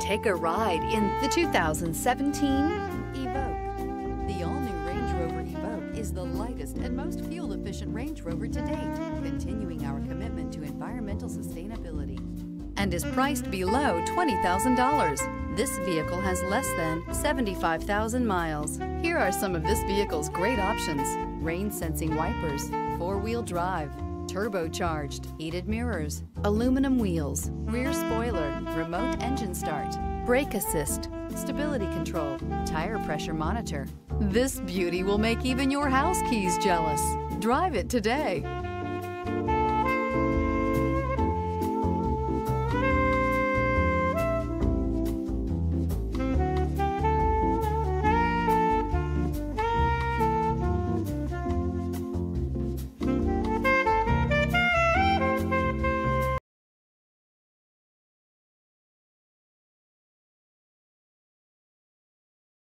Take a ride in the 2017 Evoque. The all-new Range Rover Evoque is the lightest and most fuel-efficient Range Rover to date, continuing our commitment to environmental sustainability, and is priced below $20,000. This vehicle has less than 75,000 miles. Here are some of this vehicle's great options: rain-sensing wipers, four-wheel drive, turbocharged, heated mirrors, aluminum wheels, rear spoiler, remote engine start, brake assist, stability control, tire pressure monitor. This beauty will make even your house keys jealous. Drive it today.